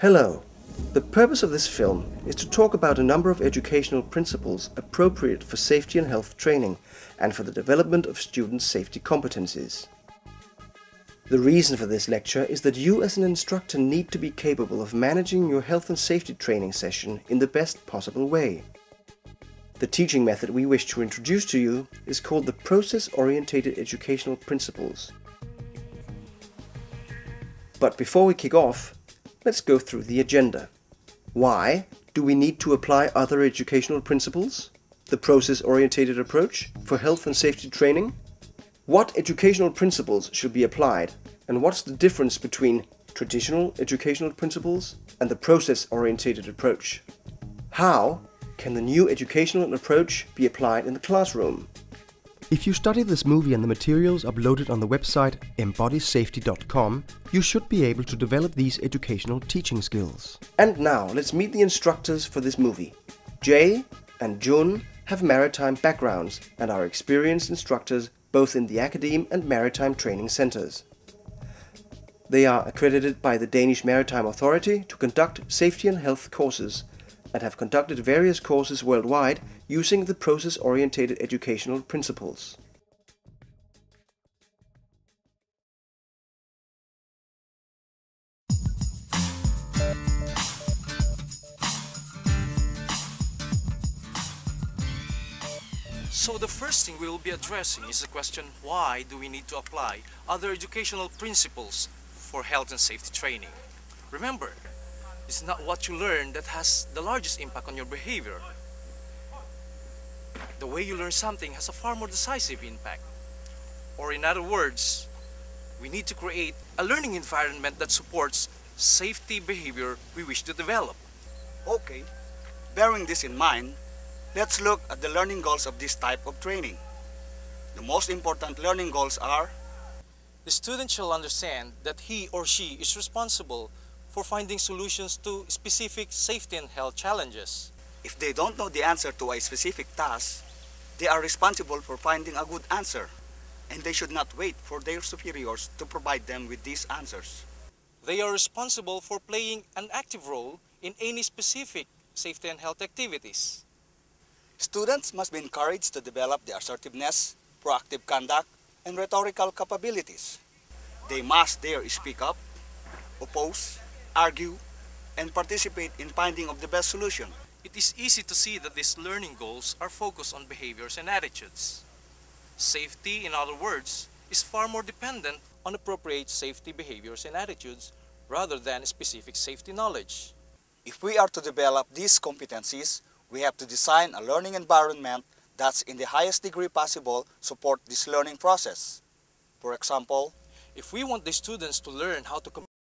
Hello. The purpose of this film is to talk about a number of educational principles appropriate for safety and health training and for the development of students' safety competencies. The reason for this lecture is that you as an instructor need to be capable of managing your health and safety training session in the best possible way. The teaching method we wish to introduce to you is called the Process-Orientated Educational Principles. But before we kick off, let's go through the agenda. Why do we need to apply other educational principles? The process-oriented approach for health and safety training? What educational principles should be applied? And what's the difference between traditional educational principles and the process-oriented approach? How can the new educational approach be applied in the classroom? If you study this movie and the materials uploaded on the website embodysafety.com, you should be able to develop these educational teaching skills. And now let's meet the instructors for this movie. Jay and Jun have maritime backgrounds and are experienced instructors both in the academe and maritime training centers. They are accredited by the Danish Maritime Authority to conduct safety and health courses and have conducted various courses worldwide using the process-oriented educational principles. So the first thing we will be addressing is the question, why do we need to apply other educational principles for health and safety training? Remember, it's not what you learn that has the largest impact on your behavior. The way you learn something has a far more decisive impact. Or in other words, we need to create a learning environment that supports safety behavior we wish to develop. Okay, bearing this in mind, let's look at the learning goals of this type of training. The most important learning goals are: the student shall understand that he or she is responsible for finding solutions to specific safety and health challenges. If they don't know the answer to a specific task, they are responsible for finding a good answer, and they should not wait for their superiors to provide them with these answers. They are responsible for playing an active role in any specific safety and health activities. Students must be encouraged to develop their assertiveness, proactive conduct, and rhetorical capabilities. They must dare speak up, oppose, argue, and participate in finding of the best solution. It is easy to see that these learning goals are focused on behaviors and attitudes. Safety, in other words, is far more dependent on appropriate safety behaviors and attitudes rather than specific safety knowledge. If we are to develop these competencies, we have to design a learning environment that's in the highest degree possible support this learning process. For example, if we want the students to learn how to communicate